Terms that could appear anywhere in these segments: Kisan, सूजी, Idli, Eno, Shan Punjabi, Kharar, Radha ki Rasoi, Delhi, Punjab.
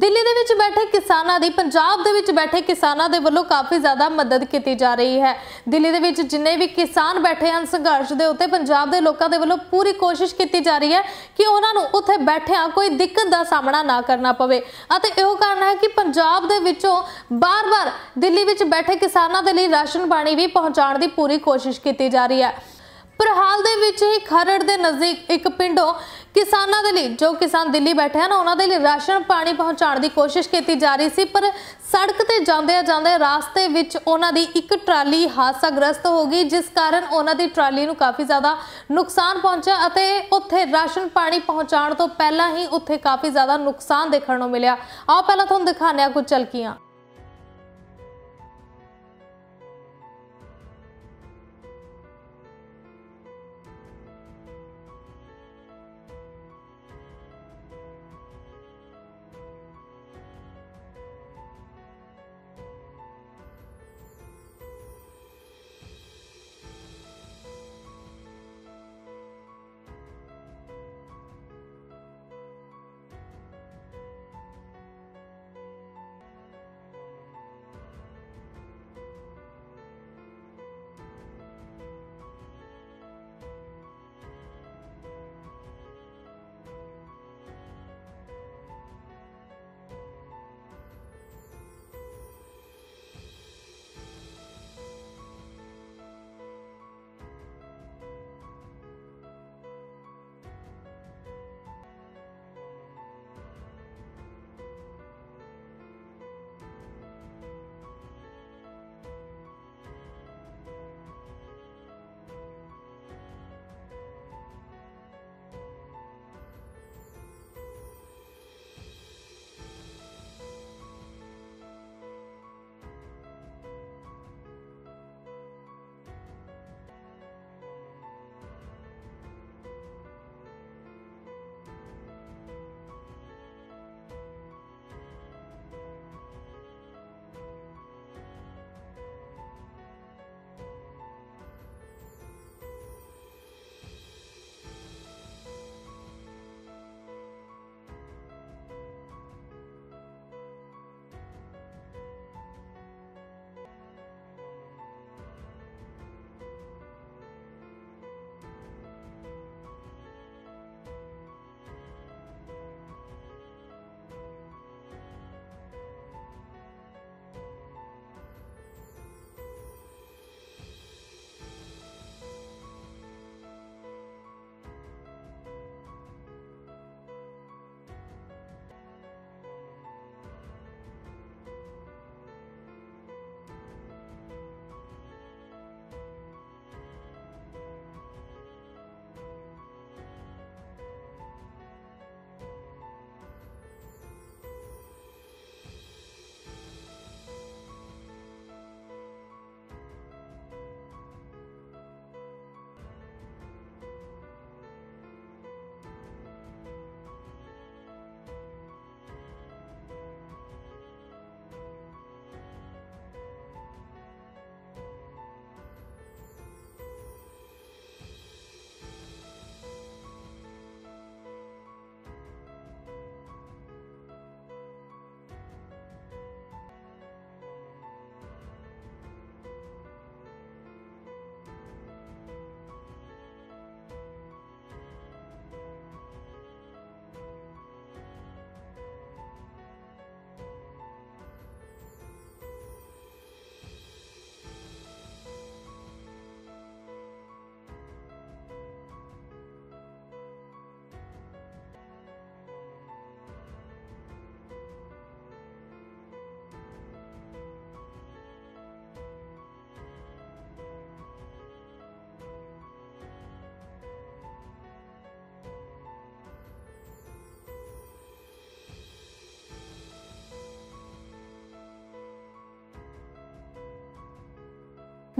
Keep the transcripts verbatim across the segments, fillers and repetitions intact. ਦਿੱਲੀ ਦੇ ਵਿੱਚ ਬੈਠੇ ਕਿਸਾਨਾਂ ਦੀ ਪੰਜਾਬ ਦੇ ਵਿੱਚ ਬੈਠੇ ਕਿਸਾਨਾਂ ਦੇ ਵੱਲੋਂ ਕਾਫੀ ਜ਼ਿਆਦਾ ਮਦਦ ਕੀਤੀ ਜਾ ਰਹੀ ਹੈ। ਦਿੱਲੀ ਦੇ ਵਿੱਚ ਜਿੰਨੇ ਵੀ ਕਿਸਾਨ ਬੈਠੇ ਹਨ ਸੰਘਰਸ਼ ਦੇ ਉੱਤੇ ਪੰਜਾਬ ਦੇ ਲੋਕਾਂ ਦੇ ਵੱਲੋਂ ਪੂਰੀ ਕੋਸ਼ਿਸ਼ ਕੀਤੀ ਜਾ ਰਹੀ ਹੈ ਕਿ ਉਹਨਾਂ ਨੂੰ ਉੱਥੇ ਬੈਠਿਆਂ ਕੋਈ ਦਿੱਕਤ ਦਾ ਸਾਹਮਣਾ ਨਾ ਕਰਨਾ ਪਵੇ ਅਤੇ ਇਹੋ ਕਾਰਨ ਹੈ ਕਿ ਪੰਜਾਬ ਦੇ ਵਿੱਚੋਂ ਬਾਰ-ਬਾਰ ਦਿੱਲੀ ਵਿੱਚ ਬੈਠੇ ਕਿਸਾਨਾਂ ਦੇ ਲਈ ਰਾਸ਼ਨ ਪਾਣੀ ਵੀ ਪਹੁੰਚਾਉਣ ਦੀ ਪੂਰੀ ਕੋਸ਼ਿਸ਼ ਕੀਤੀ ਜਾ ਰਹੀ ਹੈ। पर हाल दे विच ही खरड़ के नज़दीक एक पिंडों किसानों के लिए जो किसान दिल्ली बैठे हैं उन्होंने लिए राशन पानी पहुँचाने की कोशिश की जा रही सी, पर सड़क ते जांदे जांदे रास्ते विच उन्हां दी एक ट्राली हादसाग्रस्त हो गई, जिस कारण उन्हां दी ट्राली नूं काफ़ी ज़्यादा नुकसान पहुँचा अते उत्थे राशन पानी पहुँचाने तो पहला ही उत्थे काफ़ी ज़्यादा नुकसान देखण नूं मिलिया। आओ पहलां तुहानूं दिखाने आ कुछ झलकियां।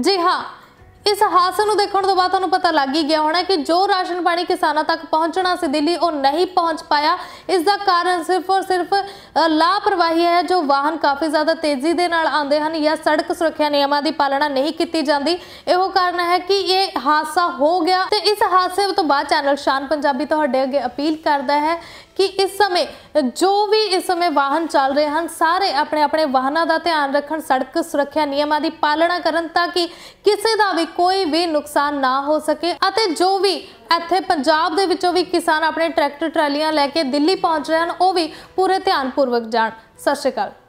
जी हाँ, इस हादसे को देखने तो बाद तुहानूं पता लग ही गया होना कि जो राशन पानी किसानों तक पहुँचना सी दिल्ली वो नहीं पहुँच पाया। इसका कारण सिर्फ और सिर्फ लापरवाही है जो वाहन काफ़ी ज़्यादा तेज़ी दे नाल आंदे हन या सड़क सुरक्षा नियमां दी पालना नहीं की जाती, इहो कारण है कि ये हादसा हो गया। तो इस हादसे तो बाद चैनल शान पंजाबी तुहाडे अगे अपील करता है कि इस समय जो भी इस समय वाहन चल रहे हैं सारे अपने अपने वाहनों का ध्यान रखन, सड़क सुरक्षा नियमों की पालना करन ताकि किसी का भी कोई भी नुकसान ना हो सके। अते जो भी ਇੱਥੇ ਪੰਜਾਬ ਦੇ ਵਿੱਚੋਂ ਵੀ ਕਿਸਾਨ ਆਪਣੇ ਟਰੈਕਟਰ ਟਰਾਲੀਆਂ ਲੈ ਕੇ ਦਿੱਲੀ ਪਹੁੰਚ ਰਹੇ ਹਨ, ਉਹ ਵੀ ਪੂਰੇ ਧਿਆਨਪੂਰਵਕ ਜਾਣ। ਸਤਿ ਸ਼੍ਰੀ ਅਕਾਲ।